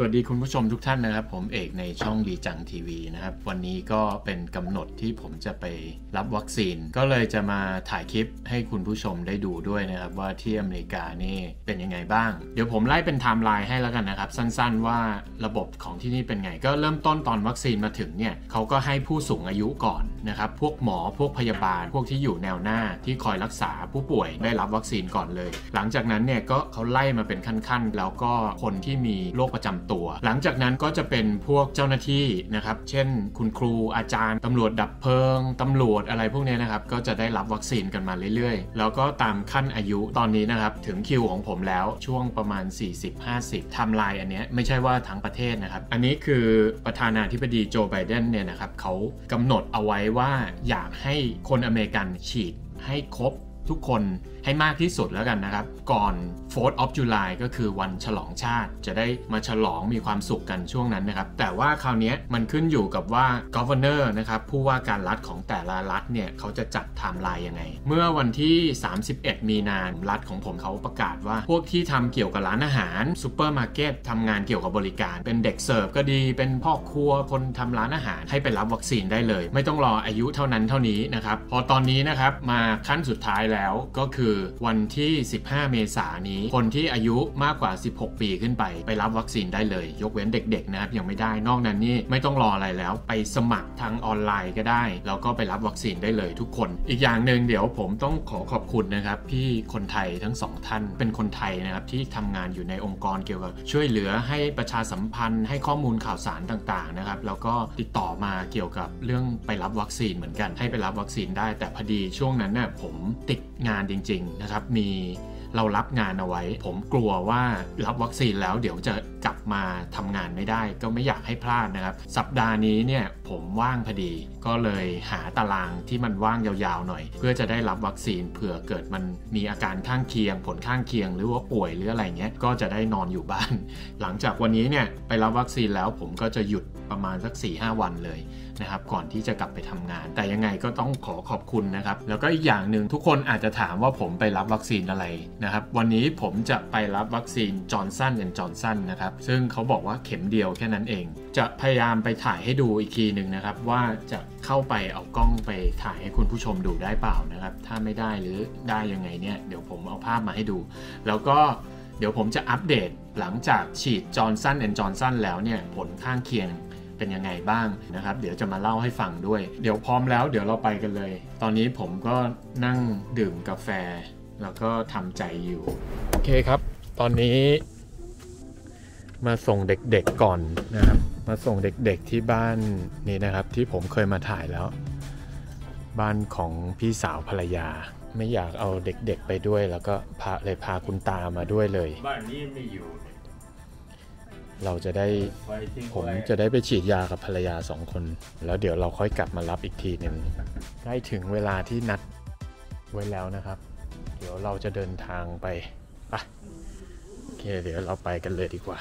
สวัสดีคุณผู้ชมทุกท่านนะครับผมเอกในช่องดีจังทีวีนะครับวันนี้ก็เป็นกำหนดที่ผมจะไปรับวัคซีนก็เลยจะมาถ่ายคลิปให้คุณผู้ชมได้ดูด้วยนะครับว่าที่อเมริกานี่เป็นยังไงบ้างเดี๋ยวผมไล่เป็นไทม์ไลน์ให้แล้วกันนะครับสั้นๆว่าระบบของที่นี่เป็นไงก็เริ่มต้นตอนวัคซีนมาถึงเนี่ยเขาก็ให้ผู้สูงอายุก่อนนะครับพวกหมอพวกพยาบาลพวกที่อยู่แนวหน้าที่คอยรักษาผู้ป่วยได้รับวัคซีนก่อนเลยหลังจากนั้นเนี่ยก็เขาไล่มาเป็นขั้นๆแล้วก็คนที่มีโรคประจำหลังจากนั้นก็จะเป็นพวกเจ้าหน้าที่นะครับเช่นคุณครูอาจารย์ตำรวจดับเพลิงตำรวจอะไรพวกนี้นะครับก็จะได้รับวัคซีนกันมาเรื่อยๆแล้วก็ตามขั้นอายุตอนนี้นะครับถึงคิวของผมแล้วช่วงประมาณ 40-50 ไทม์ไลน์อันนี้ไม่ใช่ว่าทั้งประเทศนะครับอันนี้คือประธานาธิบดีโจไบเดนเนี่ยนะครับเขากำหนดเอาไว้ว่าอยากให้คนอเมริกันฉีดให้ครบทุกคนให้มากที่สุดแล้วกันนะครับก่อน 4th of July ก็คือวันฉลองชาติจะได้มาฉลองมีความสุขกันช่วงนั้นนะครับแต่ว่าคราวนี้มันขึ้นอยู่กับว่า Governor นะครับผู้ว่าการรัฐของแต่ละรัฐเนี่ยเขาจะจัดไทม์ไลน์ยังไงเมื่อวันที่31มีนาคมรัฐของผมเขาประกาศว่าพวกที่ทำเกี่ยวกับร้านอาหารซูเปอร์มาร์เก็ตทำงานเกี่ยวกับบริการเป็นเด็กเสิร์ฟก็ดีเป็นพ่อครัวคนทำร้านอาหารให้ไปรับวัคซีนได้เลยไม่ต้องรออายุเท่านั้นเท่านี้นะครับพอตอนนี้นะครับมาขั้นสุดท้ายแล้วก็คือวันที่15เมษายนนี้คนที่อายุมากกว่า16ปีขึ้นไปรับวัคซีนได้เลยยกเว้นเด็กๆนะครับยังไม่ได้นอกนั้นนี่ไม่ต้องรออะไรแล้วไปสมัครทางออนไลน์ก็ได้แล้วก็ไปรับวัคซีนได้เลยทุกคนอีกอย่างหนึ่งเดี๋ยวผมต้องขอบคุณนะครับพี่คนไทยทั้ง2ท่านเป็นคนไทยนะครับที่ทำงานอยู่ในองค์กรเกี่ยวกับช่วยเหลือให้ประชาสัมพันธ์ให้ข้อมูลข่าวสารต่างๆนะครับแล้วก็ติดต่อมาเกี่ยวกับเรื่องไปรับวัคซีนเหมือนกันให้ไปรับวัคซีนได้แต่พอดีช่วงนั้นเนี่ยผมติดงานจริงๆนะครับมีเรารับงานเอาไว้ผมกลัวว่ารับวัคซีนแล้วเดี๋ยวจะกลับมาทำงานไม่ได้ก็ไม่อยากให้พลาดนะครับสัปดาห์นี้เนี่ยผมว่างพอดีก็เลยหาตารางที่มันว่างยาวๆหน่อยเพื่อจะได้รับวัคซีนเผื่อเกิดมันมีอาการข้างเคียงผลข้างเคียงหรือว่าป่วยหรืออะไรเงี้ยก็จะได้นอนอยู่บ้านหลังจากวันนี้เนี่ยไปรับวัคซีนแล้วผมก็จะหยุดประมาณสัก 4-5 วันเลยนะครับก่อนที่จะกลับไปทำงานแต่ยังไงก็ต้องขอบคุณนะครับแล้วก็อีกอย่างหนึ่งทุกคนอาจจะถามว่าผมไปรับวัคซีนอะไรนะครับวันนี้ผมจะไปรับวัคซีนจอห์นสันนะครับซึ่งเขาบอกว่าเข็มเดียวแค่นั้นเองจะพยายามไปถ่ายให้ดูอีกทีหนึ่งนะครับว่าจะเข้าไปเอากล้องไปถ่ายให้คุณผู้ชมดูได้เปล่านะครับถ้าไม่ได้หรือได้ยังไงเนี่ยเดี๋ยวผมเอาภาพมาให้ดูแล้วก็เดี๋ยวผมจะอัปเดตหลังจากฉีดจอห์นสันแอนด์จอห์นสันแล้วเนี่ยผลข้างเคียงเป็นยังไงบ้างนะครับเดี๋ยวจะมาเล่าให้ฟังด้วยเดี๋ยวพร้อมแล้วเดี๋ยวเราไปกันเลยตอนนี้ผมก็นั่งดื่มกาแฟแล้วก็ทำใจอยู่โอเคครับตอนนี้มาส่งเด็กๆก่อนนะครับมาส่งเด็กๆที่บ้านนี่นะครับที่ผมเคยมาถ่ายแล้วบ้านของพี่สาวภรรยาไม่อยากเอาเด็กๆไปด้วยแล้วก็พาคุณตามาด้วยเลยบ้านนี้ไม่อยู่เราจะได้ผมจะได้ไปฉีดยากับภรรยา2คนแล้วเดี๋ยวเราค่อยกลับมารับอีกทีหนึ่งใกล้ถึงเวลาที่นัดไว้แล้วนะครับเดี๋ยวเราจะเดินทางไปโอเคเดี๋ยวเราไปกันเลยดีกว่า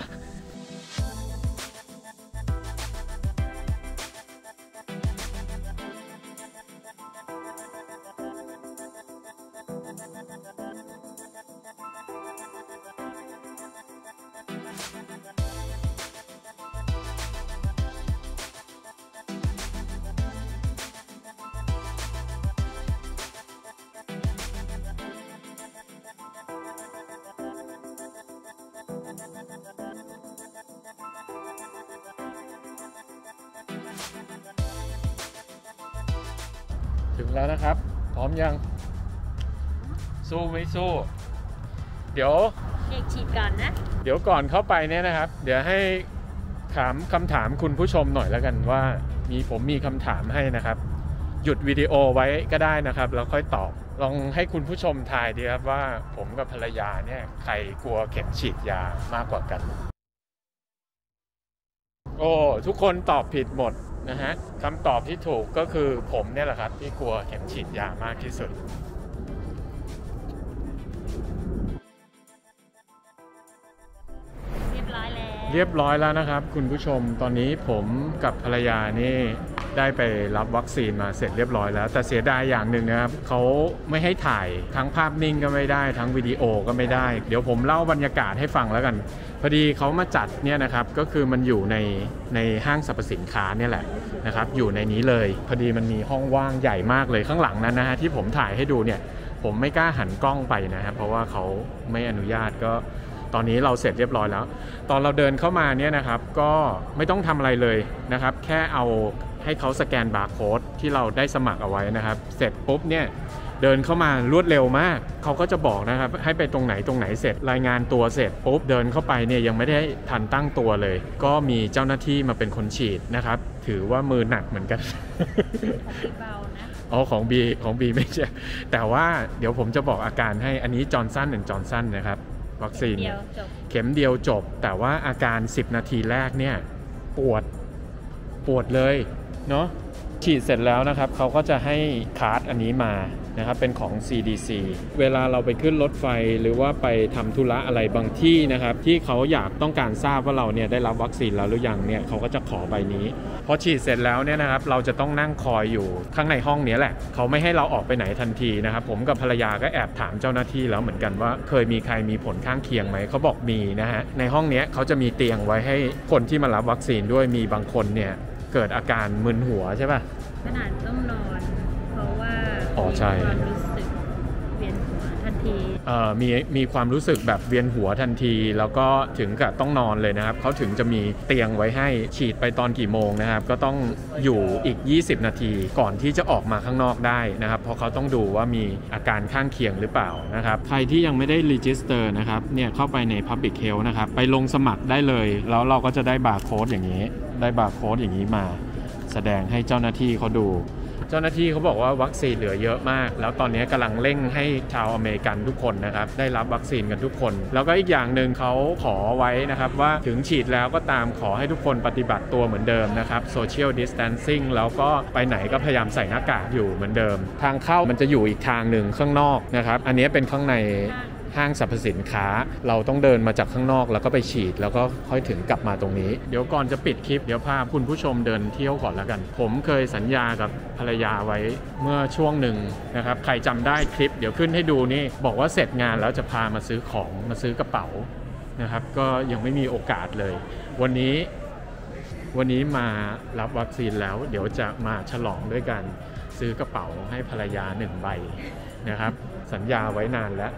ถึงแล้วนะครับพร้อมยังสู้ไม่สู้เดี๋ยวเด็กฉีดก่อนนะเดี๋ยวก่อนเข้าไปเนี่ยนะครับเดี๋ยวให้ถามคำถามคุณผู้ชมหน่อยแล้วกันว่าผมมีคำถามให้นะครับหยุดวิดีโอไว้ก็ได้นะครับแล้วค่อยตอบลองให้คุณผู้ชมทายดีครับว่าผมกับภรรยาเนี่ยใครกลัวเข็มฉีดยามากกว่ากันโอ้ทุกคนตอบผิดหมดนะฮะคำตอบที่ถูกก็คือผมเนี่ยแหละครับที่กลัวเข็มฉีดยามากที่สุดเรียบร้อยแล้วนะครับคุณผู้ชมตอนนี้ผมกับภรรยานี่ ได้ไปรับวัคซีนมาเสร็จเรียบร้อยแล้วแต่เสียดายอย่างหนึ่งนะครับเขาไม่ให้ถ่ายทั้งภาพนิ่งก็ไม่ได้ทั้งวิดีโอก็ไม่ได้เดี๋ยวผมเล่าบรรยากาศให้ฟังแล้วกันพอดีเขามาจัดเนี่ยนะครับก็คือมันอยู่ในห้างสรรพสินค้าเนี่ยแหละนะครับอยู่ในนี้เลยพอดีมันมีห้องว่างใหญ่มากเลยข้างหลังนั้นนะฮะที่ผมถ่ายให้ดูเนี่ยผมไม่กล้าหันกล้องไปนะครับเพราะว่าเขาไม่อนุญาตก็ตอนนี้เราเสร็จเรียบร้อยแล้วตอนเราเดินเข้ามาเนี่ยนะครับก็ไม่ต้องทำอะไรเลยนะครับแค่เอาให้เขาสแกนบาร์โค้ดที่เราได้สมัครเอาไว้นะครับเสร็จปุ๊บเนี่ยเดินเข้ามารวดเร็วมากเขาก็จะบอกนะครับให้ไปตรงไหนเสร็จรายงานตัวเสร็จปุ๊บเดินเข้าไปเนี่ยยังไม่ได้ทันตั้งตัวเลยก็มีเจ้าหน้าที่มาเป็นคนฉีดนะครับถือว่ามือหนักเหมือนกันอ๋อของบีไม่ใช่แต่ว่าเดี๋ยวผมจะบอกอาการให้อันนี้จอห์นสันนะครับวัคซีนเข็มเดียวจบแต่ว่าอาการ10นาทีแรกเนี่ยปวดเลยเนาะฉีดเสร็จแล้วนะครับเขาก็จะให้การ์ดอันนี้มานะครับเป็นของ CDC เวลาเราไปขึ้นรถไฟหรือว่าไปทำธุระอะไรบางที่นะครับที่เขาอยากต้องการทราบว่าเราเนี่ยได้รับวัคซีนแล้วหรือยังเนี่ยเขาก็จะขอใบนี้พอฉีดเสร็จแล้วเนี่ยนะครับเราจะต้องนั่งคอยอยู่ข้างในห้องนี้แหละเขาไม่ให้เราออกไปไหนทันทีนะครับผมกับภรรยาก็แอบถามเจ้าหน้าที่แล้วเหมือนกันว่าเคยมีใครมีผลข้างเคียงไหมเขาบอกมีนะฮะในห้องนี้เขาจะมีเตียงไว้ให้คนที่มารับวัคซีนด้วยมีบางคนเนี่ยเกิดอาการมึนหัวใช่ป่ะขนาดต้องนอนเพราะว่าความรู้สึกเวียนหัวทันทีมีความรู้สึกแบบเวียนหัวทันทีแล้วก็ถึงกับต้องนอนเลยนะครับเขาถึงจะมีเตียงไว้ให้ฉีดไปตอนกี่โมงนะครับก็ต้องอยู่อีก20นาทีก่อนที่จะออกมาข้างนอกได้นะครับเพราะเขาต้องดูว่ามีอาการข้างเคียงหรือเปล่านะครับใครที่ยังไม่ได้รีจิสเตอร์นะครับเนี่ยเข้าไปใน Public Health นะครับไปลงสมัครได้เลยแล้วเราก็จะได้บาร์โค้ดอย่างนี้ได้บาร์โค้ดอย่างนี้มาแสดงให้เจ้าหน้าที่เขาดูเจ้าหน้าที่เขาบอกว่าวัคซีนเหลือเยอะมากแล้วตอนนี้กำลังเร่งให้ชาวอเมริกันทุกคนนะครับได้รับวัคซีนกันทุกคนแล้วก็อีกอย่างหนึ่งเขาขอไว้นะครับว่าถึงฉีดแล้วก็ตามขอให้ทุกคนปฏิบัติตัวเหมือนเดิมนะครับ Social Distancing แล้วก็ไปไหนก็พยายามใส่หน้ากากอยู่เหมือนเดิมทางเข้ามันจะอยู่อีกทางหนึ่งข้างนอกนะครับอันนี้เป็นข้างในห้างสรรพสินค้าเราต้องเดินมาจากข้างนอกแล้วก็ไปฉีดแล้วก็ค่อยถึงกลับมาตรงนี้เดี๋ยวก่อนจะปิดคลิปเดี๋ยวพาคุณผู้ชมเดินเที่ยวก่อนแล้วกันผมเคยสัญญากับภรรยาไว้เมื่อช่วงหนึ่งนะครับใครจำได้คลิปเดี๋ยวขึ้นให้ดูนี่บอกว่าเสร็จงานแล้วจะพามาซื้อของมาซื้อกระเป๋านะครับก็ยังไม่มีโอกาสเลยวันนี้มารับวัคซีนแล้วเดี๋ยวจะมาฉลองด้วยกันซื้อกระเป๋าให้ภรรยา1ใบนะครับสัญญาไว้นานแล้ว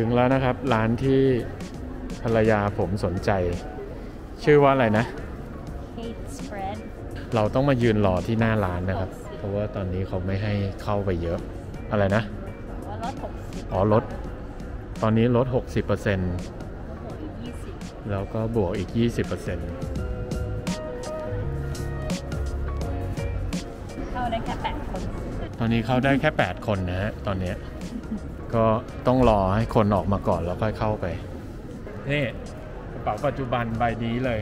ถึงแล้วนะครับร้านที่ภรรยาผมสนใจชื่อว่าอะไรนะ Heat Spread เราต้องมายืนรอที่หน้าร้านนะครับเพราะว่าตอนนี้เขาไม่ให้เข้าไปเยอะอะไรนะลด60อ๋อลดตอนนี้ลด 60% แล้วก็บวกอีก 20% เข้าได้แค่8คนตอนนี้เข้าได้แค่8คนนะฮะตอนนี้ก็ต้องรอให้คนออกมาก่อนแล้วค่อยเข้าไปนี่กระเป๋าปัจจุบันใบนี้เลย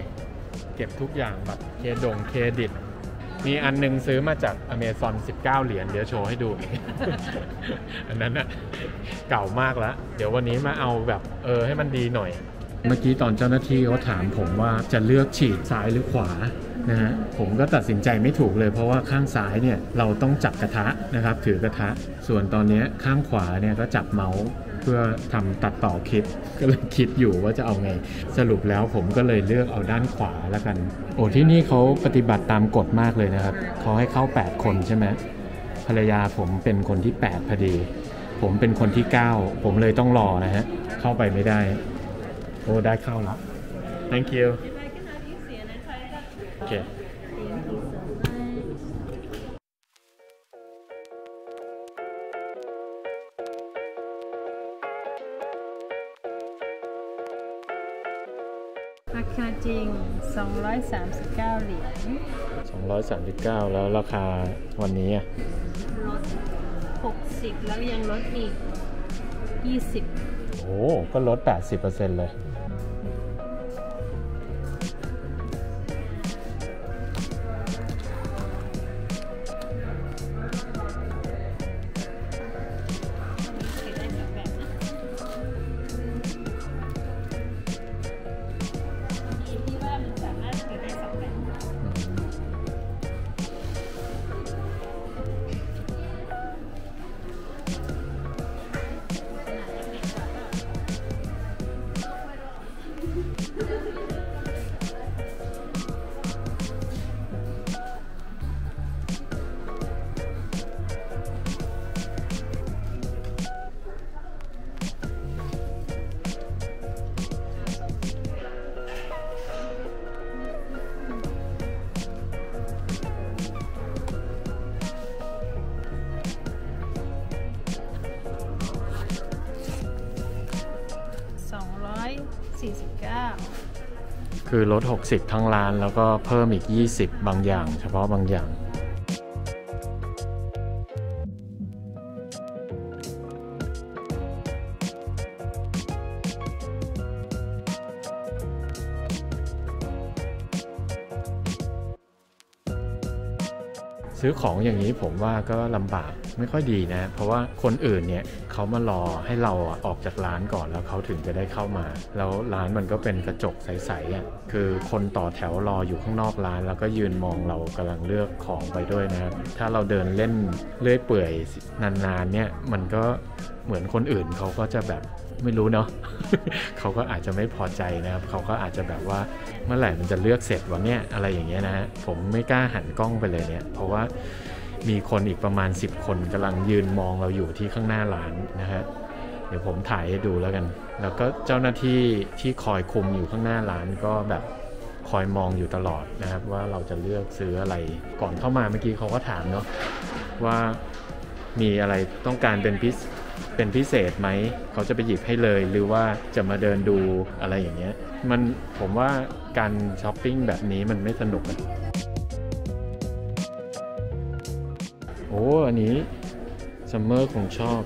เก็บทุกอย่างบัตรเครดิตมีอันนึงซื้อมาจาก Amazon 19 เหรียญเดี๋ยวโชว์ให้ดู อันนั้นน่ะเก่ามากแล้วเดี๋ยววันนี้มาเอาแบบให้มันดีหน่อยเมื่อกี้ตอนเจ้าหน้าที่เขาถามผมว่าจะเลือกฉีดซ้ายหรือขวานะฮะผมก็ตัดสินใจไม่ถูกเลยเพราะว่าข้างซ้ายเนี่ยเราต้องจับกระทะนะครับถือกระทะส่วนตอนนี้ข้างขวาเนี่ยก็จับเมาส์ พื่อทำตัดต่อคลิปก็เลยคิดอยู่ว่าจะเอาไงสรุปแล้วผมก็เลยเลือกเอาด้านขวาแล้วกันโอ้ที่นี่เขาปฏิบัติตามกฎมากเลยนะครับเขาให้เข้า8คนใช่ไหมภรรยาผมเป็นคนที่8พอดีผมเป็นคนที่9ผมเลยต้องรอนะฮะเข้าไปไม่ได้โอ้ได้เข้าแล้ว thank you โอเคราคาจริง239เหรียญ239แล้วราคาวันนี้ลด60แล้วยังลดอีก20โอ้ก็ลด 80% เลยคือลด60ทั้งร้านแล้วก็เพิ่มอีก20บางอย่างเฉพาะบางอย่างซื้อของอย่างนี้ผมว่าก็ลำบากไม่ค่อยดีนะเพราะว่าคนอื่นเนี่ยเขามารอให้เราออกจากร้านก่อนแล้วเขาถึงจะได้เข้ามาแล้วร้านมันก็เป็นกระจกใสๆอ่ะคือคนต่อแถวรออยู่ข้างนอกร้านแล้วก็ยืนมองเรากำลังเลือกของไปด้วยนะถ้าเราเดินเล่นเลื่อยเปื่อยนานๆเนี่ยมันก็เหมือนคนอื่นเขาก็จะแบบไม่รู้เนาะ เขาก็อาจจะไม่พอใจนะครับเขาก็อาจจะแบบว่าเมื่อไหร่มันจะเลือกเสร็จวะเนี่ยอะไรอย่างเงี้ยนะฮะผมไม่กล้าหันกล้องไปเลยเนี่ยเพราะว่ามีคนอีกประมาณ10คนกำลังยืนมองเราอยู่ที่ข้างหน้าร้านนะฮะเดี๋ยวผมถ่ายให้ดูแล้วกันแล้วก็เจ้าหน้าที่ที่คอยคุมอยู่ข้างหน้าร้านก็แบบคอยมองอยู่ตลอดนะครับว่าเราจะเลือกซื้ออะไรก่อนเข้ามาเมื่อกี้เขาก็ถามเนาะว่ามีอะไรต้องการเป็นพิเศษไหมเขาจะไปหยิบให้เลยหรือว่าจะมาเดินดูอะไรอย่างเงี้ยมันผมว่าการช้อปปิ้งแบบนี้มันไม่สนุกเลยโอ้อันนี้ซัมเมอร์คงชอบ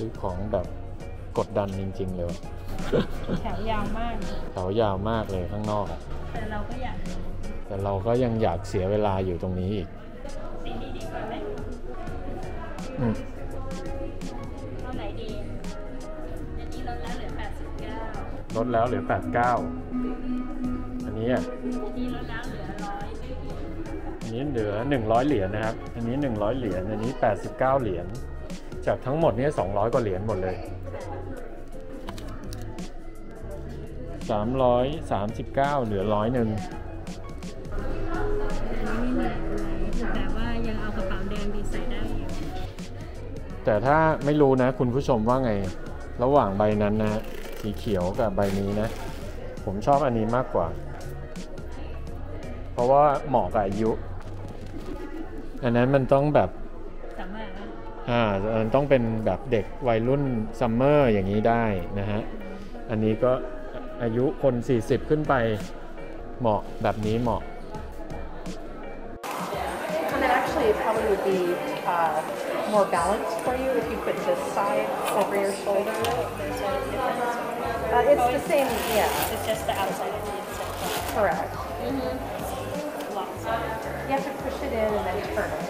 ซื้อของแบบกดดันจริงๆเลยแถวยาวมากแถวยาวมากเลยข้างนอกแต่เราก็อยากแต่เราก็ยังอยากเสียเวลาอยู่ตรงนี้อีกสีนี้ดีกว่าไหมเอาไหนดีอันนี้ลดแล้วเหลือ89ลดแล้วเหลือ89อันนี้ลดแล้วเหลือ100อันนี้เหลือ100เหรียญนะครับอันนี้100เหรียญอันนี้89เหรียญจากทั้งหมดนี้200กว่าเหรียญหมดเลย339เหลือ100แต่ว่ายังเอากระเป๋าแดงดีใส่ได้แต่ถ้าไม่รู้นะคุณผู้ชมว่าไงระหว่างใบนั้นนะสีเขียวกับใบนี้นะผมชอบอันนี้มากกว่าเพราะว่าเหมาะกับอายุอันนั้นมันต้องแบบ ต้องเป็นแบบเด็กวัยรุ่นซัมเมอร์อย่างนี้ได้นะฮะอันนี้ก็อายุคน40ขึ้นไปเหมาะแบบนี้เหมาะ And it actually probably would be more balanced for you if you put this side over your shoulder. It's the same, yeah. It's just the outside of the inside. Correct. You have to push it in and then turn it.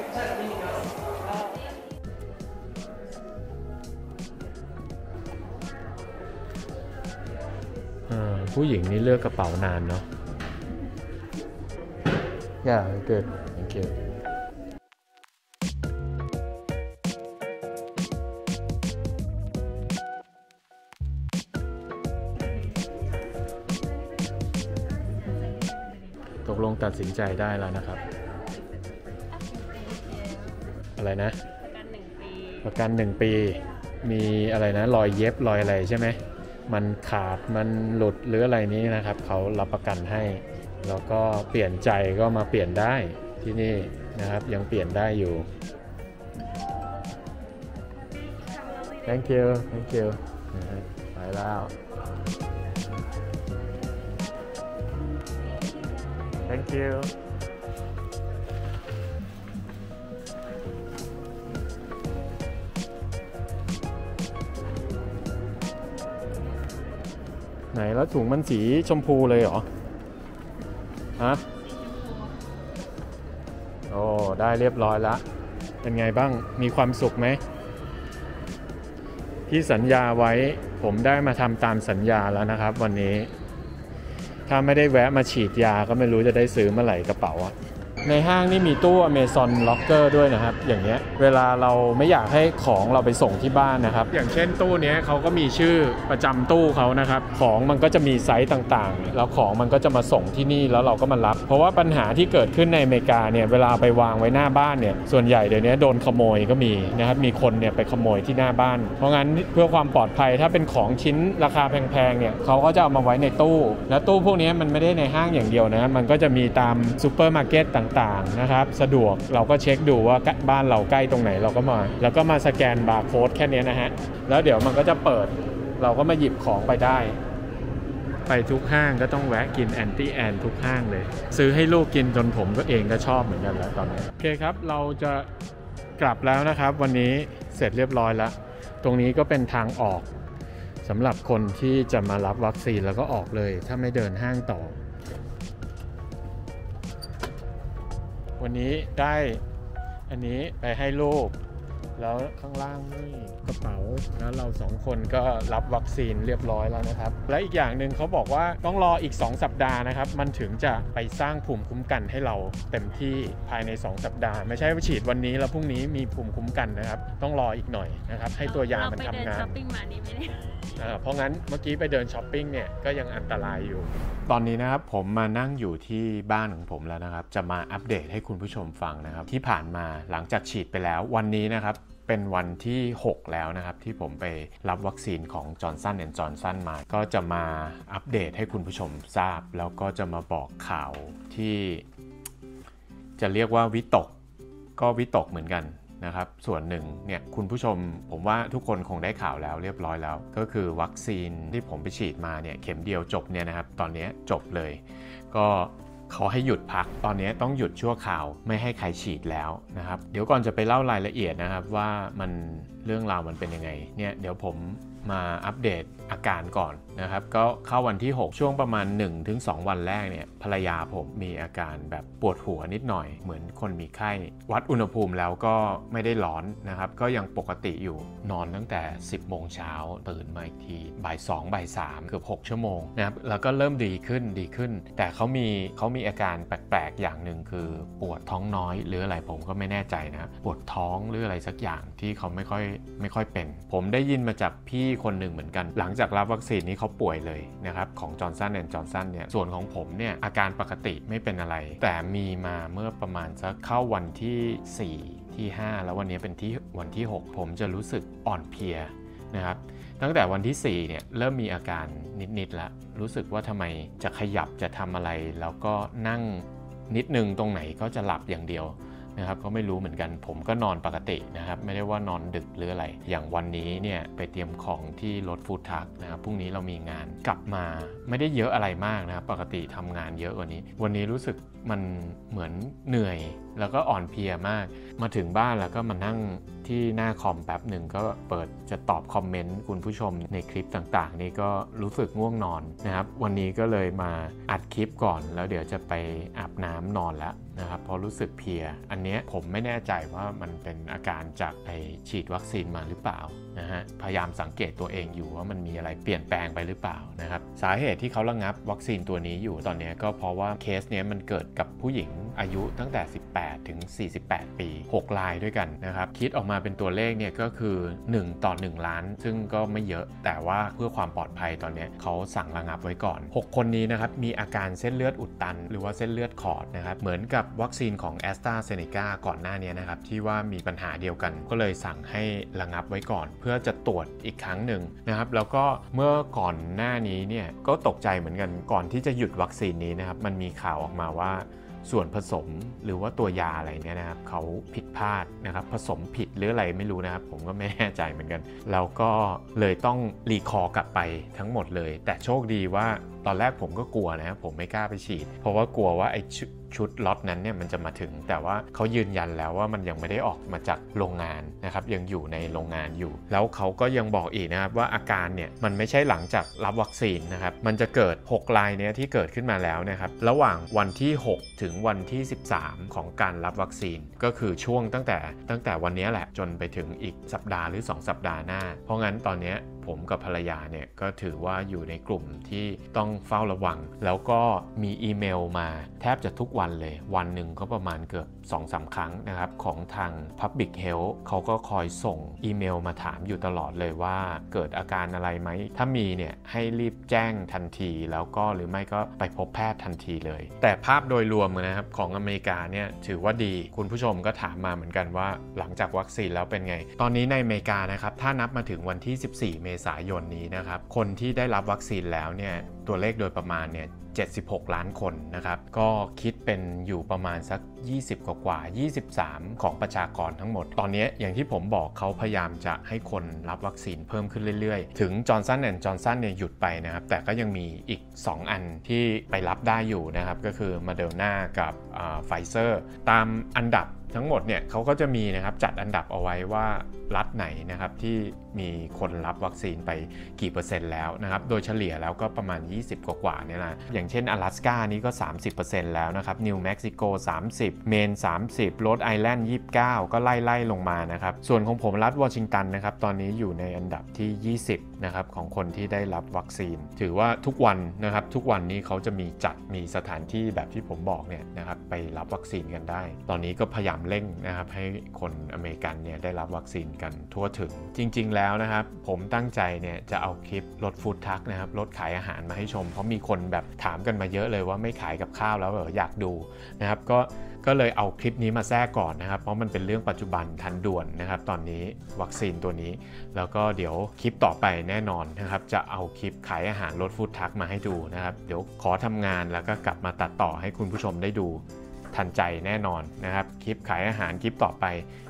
ผู้หญิงนี่เลือกกระเป๋านานเนาะ Yeah, good. Thank you. ตกลงตัดสินใจได้แล้วนะครับอะไรนะประกัน1 ปีมีอะไรนะรอยเย็บรอยอะไรใช่ไหมมันขาดมันหลุดหรืออะไรนี้นะครับเขารับประกันให้แล้วก็เปลี่ยนใจก็มาเปลี่ยนได้ที่นี่นะครับยังเปลี่ยนได้อยู่ Thank you Thank you ไปแล้ว Thank youไหนแล้วถุงมันสีชมพูเลยเหรอฮะโอ้ได้เรียบร้อยละเป็นไงบ้างมีความสุขไหมที่สัญญาไว้ผมได้มาทำตามสัญญาแล้วนะครับวันนี้ถ้าไม่ได้แวะมาฉีดยาก็ไม่รู้จะได้ซื้อเมื่อไหร่กระเป๋าในห้างนี่มีตู้ Amazon Locker ด้วยนะครับอย่างเงี้ยเวลาเราไม่อยากให้ของเราไปส่งที่บ้านนะครับอย่างเช่นตู้นี้เขาก็มีชื่อประจำตู้เขานะครับของมันก็จะมีไซส์ต่างๆแล้วของมันก็จะมาส่งที่นี่แล้วเราก็มารับเพราะว่าปัญหาที่เกิดขึ้นในอเมริกาเนี่ยเวลาไปวางไว้หน้าบ้านเนี่ยส่วนใหญ่เดี๋ยวนี้โดนขโมยก็มีนะครับมีคนเนี่ยไปขโมยที่หน้าบ้านเพราะงั้นเพื่อความปลอดภัยถ้าเป็นของชิ้นราคาแพงๆเนี่ยเขาก็จะเอามาไว้ในตู้แล้วตู้พวกนี้มันไม่ได้ในห้างอย่างเดียวนะมันก็จะมีตามซูเปอร์มาร์เก็ตต่างๆนะครับสะดวกเราก็เช็คดูว่าบ้านเราใกล้ตรงไหนเราก็มาแล้วก็มาสแกนบาร์โค้ดแค่นี้นะฮะแล้วเดี๋ยวมันก็จะเปิดเราก็มาหยิบของไปได้ไปทุกห้างก็ต้องแวะกินแอนตี้แอนทุกห้างเลยซื้อให้ลูกกินจนผมก็เองก็ชอบเหมือนกันแล้วตอนนี้โอเคครับเราจะกลับแล้วนะครับวันนี้เสร็จเรียบร้อยแล้วตรงนี้ก็เป็นทางออกสำหรับคนที่จะมารับวัคซีนแล้วก็ออกเลยถ้าไม่เดินห้างต่อวันนี้ได้อันนี้ไปให้ลูกแล้วข้างล่างนี่กระเป๋าแล้วเราสองคนก็รับวัคซีนเรียบร้อยแล้วนะครับและอีกอย่างหนึ่งเขาบอกว่าต้องรออีก2สัปดาห์นะครับมันถึงจะไปสร้างภูมิคุ้มกันให้เราเต็มที่ภายใน2สัปดาห์ไม่ใช่ว่าฉีดวันนี้แล้วพรุ่งนี้มีภูมิคุ้มกันนะครับต้องรออีกหน่อยนะครับให้ตัวยามันทำงานเพราะงั้นเมื่อกี้ไปเดินช้อปปิ้งเนี่ยก็ยังอันตรายอยู่ตอนนี้นะครับผมมานั่งอยู่ที่บ้านของผมแล้วนะครับจะมาอัปเดตให้คุณผู้ชมฟังนะครับที่ผ่านมาหลังจากฉีดไปแล้ววันนี้นะครับเป็นวันที่6แล้วนะครับที่ผมไปรับวัคซีนของจอห์นสันแอนด์จอห์นสันมาก็จะมาอัปเดตให้คุณผู้ชมทราบแล้วก็จะมาบอกข่าวที่จะเรียกว่าวิตกก็วิตกเหมือนกันนะครับส่วนหนึ่งเนี่ยคุณผู้ชมผมว่าทุกคนคงได้ข่าวแล้วเรียบร้อยแล้วก็คือวัคซีนที่ผมไปฉีดมาเนี่ยเข็มเดียวจบเนี่ยนะครับตอนนี้จบเลยก็เขาให้หยุดพักตอนนี้ต้องหยุดชั่วคราวไม่ให้ใครฉีดแล้วนะครับเดี๋ยวก่อนจะไปเล่ารายละเอียดนะครับว่ามันเรื่องราวมันเป็นยังไงเนี่ยเดี๋ยวผมมาอัปเดตอาการก่อนนะครับก็เข้าวันที่6ช่วงประมาณ 1-2 วันแรกเนี่ยภรรยาผมมีอาการแบบปวดหัวนิดหน่อยเหมือนคนมีไข้วัดอุณหภูมิแล้วก็ไม่ได้ร้อนนะครับก็ยังปกติอยู่นอนตั้งแต่ 10 โมงเช้าตื่นมาอีกทีบ่าย 2 บ่าย 3 เกือบ 6 ชั่วโมงนะครับแล้วก็เริ่มดีขึ้นแต่เขามีอาการแปลกๆอย่างหนึ่งคือปวดท้องน้อยหรืออะไรผมก็ไม่แน่ใจนะปวดท้องหรืออะไรสักอย่างที่เขาไม่ค่อยเป็นผมได้ยินมาจากพี่คนหนึ่งเหมือนกันหลังจากรับวัคซีนนี้เขาป่วยเลยนะครับของจอห์นสันแอนด์จอห์นสันเนี่ยส่วนของผมเนี่ยอาการปกติไม่เป็นอะไรแต่มีมาเมื่อประมาณสักเข้าวันที่4ที่5แล้ววันนี้เป็นที่วันที่6ผมจะรู้สึกอ่อนเพลียนะครับตั้งแต่วันที่4เนี่ยเริ่มมีอาการนิดๆแล้วรู้สึกว่าทำไมจะขยับจะทำอะไรแล้วก็นั่งนิดนึงตรงไหนก็จะหลับอย่างเดียว นะครับก็ไม่รู้เหมือนกันผมก็นอนปกตินะครับไม่ได้ว่านอนดึกหรืออะไรอย่างวันนี้เนี่ยไปเตรียมของที่รถฟู้ดทรัคนะครับพรุ่งนี้เรามีงานกลับมาไม่ได้เยอะอะไรมากนะครับปกติทำงานเยอะกว่านี้วันนี้รู้สึกมันเหมือนเหนื่อยแล้วก็อ่อนเพลียมากมาถึงบ้านแล้วก็มานั่งที่หน้าคอมแป๊บหนึ่งก็เปิดจะตอบคอมเมนต์คุณผู้ชมในคลิปต่างๆนี่ก็รู้สึกง่วงนอนนะครับวันนี้ก็เลยมาอัดคลิปก่อนแล้วเดี๋ยวจะไปอาบน้ำนอนแล้วนะครับพอรู้สึกเพลียอันนี้ผมไม่แน่ใจว่ามันเป็นอาการจากไอฉีดวัคซีนมาหรือเปล่านะฮะพยายามสังเกตตัวเองอยู่ว่ามันมีอะไรเปลี่ยนแปลงไปหรือเปล่านะครับสาเหตุที่เขาระงับวัคซีนตัวนี้อยู่ตอนนี้ก็เพราะว่าเคสเนี้ยมันเกิดกับผู้หญิงอายุตั้งแต่18ถึง48ปี6รายด้วยกันนะครับคิดออกมาเป็นตัวเลขเนี่ยก็คือ1ต่อ1ล้านซึ่งก็ไม่เยอะแต่ว่าเพื่อความปลอดภัยตอนนี้เขาสั่งระงับไว้ก่อน6คนนี้นะครับมีอาการเส้นเลือดอุดตันหรือว่าเส้นเลือดขอดนะครับเหมือนกับวัคซีนของ AstraZeneca ก่อนหน้านี้นะครับที่ว่ามีปัญหาเดียวกันก็เลยสั่งให้ระงับไว้ก่อนเพื่อจะตรวจอีกครั้งหนึ่งนะครับแล้วก็เมื่อก่อนหน้านี้เนี่ยก็ตกใจเหมือนกันก่อนที่จะหยุดวัคซีนนี้นะครับมันมีข่าวออกมาว่าส่วนผสมหรือว่าตัวยาอะไรเนี่ยนะครับเขาผิดพลาดนะครับผสมผิดหรืออะไรไม่รู้นะครับผมก็ไม่แน่ใจเหมือนกันแล้วก็เลยต้องรีคอร์กลับไปทั้งหมดเลยแต่โชคดีว่าตอนแรกผมก็กลัวนะครับผมไม่กล้าไปฉีดเพราะว่ากลัวว่าไอ้ชุดล็อตนั้นเนี่ยมันจะมาถึงแต่ว่าเขายืนยันแล้วว่ามันยังไม่ได้ออกมาจากโรงงานนะครับยังอยู่ในโรงงานอยู่แล้วเขาก็ยังบอกอีกนะครับว่าอาการเนี่ยมันไม่ใช่หลังจากรับวัคซีนนะครับมันจะเกิด6รายเนี่ยที่เกิดขึ้นมาแล้วนะครับระหว่างวันที่6ถึงวันที่13ของการรับวัคซีนก็คือช่วงตั้งแต่วันนี้แหละจนไปถึงอีกสัปดาห์หรือ2สัปดาห์หน้าเพราะงั้นตอนนี้ผมกับภรรยาเนี่ยก็ถือว่าอยู่ในกลุ่มที่ต้องเฝ้าระวังแล้วก็มีอีเมลมาแทบจะทุกวันเลยวันหนึ่งก็ประมาณเกือบ 2-3 ครั้งนะครับของทาง Public Health เขาก็คอยส่งอีเมลมาถามอยู่ตลอดเลยว่าเกิดอาการอะไรไหมถ้ามีเนี่ยให้รีบแจ้งทันทีแล้วก็หรือไม่ก็ไปพบแพทย์ทันทีเลยแต่ภาพโดยรวมนะครับของอเมริกาเนี่ยถือว่าดีคุณผู้ชมก็ถามมาเหมือนกันว่าหลังจากวัคซีนแล้วเป็นไงตอนนี้ในอเมริกานะครับถ้านับมาถึงวันที่14เมษายนนี้นะครับคนที่ได้รับวัคซีนแล้วเนี่ยตัวเลขโดยประมาณเนี่ย76ล้านคนนะครับก็คิดเป็นอยู่ประมาณสัก20กว่า23ของประชากรทั้งหมดตอนนี้อย่างที่ผมบอกเขาพยายามจะให้คนรับวัคซีนเพิ่มขึ้นเรื่อยๆถึง Johnson & Johnson เนี่ยหยุดไปนะครับแต่ก็ยังมีอีก2อันที่ไปรับได้อยู่นะครับก็คือ Moderna กับPfizer ตามอันดับทั้งหมดเนี่ยเขาก็จะมีนะครับจัดอันดับเอาไว้ว่ารัฐไหนนะครับที่มีคนรับวัคซีนไปกี่เปอร์เซ็นต์แล้วนะครับโดยเฉลี่ยแล้วก็ประมาณ20กว่าเนี่ยนะอย่างเช่น阿拉斯加นี้ก็ 30% แล้วนะครับนิวเม็กซิโก30%เมน30%โรดไอแลนด์29%ก็ไล่ลงมานะครับส่วนของผมรัฐวอชิงตันนะครับตอนนี้อยู่ในอันดับที่20นะครับของคนที่ได้รับวัคซีนถือว่าทุกวันนะครับทุกวันนี้เขาจะมีจัดมีสถานที่แบบที่ผมบอกเนี่ยนะครับไปรับวัคซีนกันได้ตอนนี้ก็พยายามเร่งนะครับให้คนอเมริกันเนี่ยได้รับวัคซีนกันทั่วถึงจริงๆแล้วนะครับผมตั้งใจเนี่ยจะเอาคลิปรถฟู้ดทรัคนะครับรถขายอาหารมาให้ชมเพราะมีคนแบบถามกันมาเยอะเลยว่าไม่ขายกับข้าวแล้วเหรออยากดูนะครับก็เลยเอาคลิปนี้มาแทรกก่อนนะครับเพราะมันเป็นเรื่องปัจจุบันทันด่วนนะครับตอนนี้วัคซีนตัวนี้แล้วก็เดี๋ยวคลิปต่อไปแน่นอนนะครับจะเอาคลิปขายอาหารรถฟู้ดทรัคมาให้ดูนะครับเดี๋ยวขอทำงานแล้วก็กลับมาตัดต่อให้คุณผู้ชมได้ดูทันใจแน่นอนนะครับคลิปขายอาหารคลิปต่อไป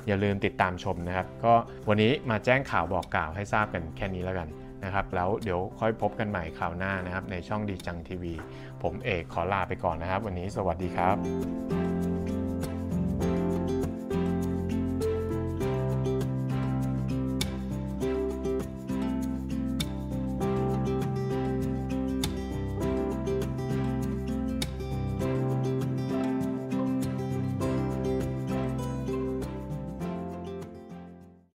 อย่าลืมติดตามชมนะครับก็วันนี้มาแจ้งข่าวบอกกล่าวให้ทราบกันแค่นี้แล้วกันนะครับแล้วเดี๋ยวค่อยพบกันใหม่คราวหน้านะครับในช่องดีจังทีวีผมเอกขอลาไปก่อนนะครับวันนี้สวัสดีครับ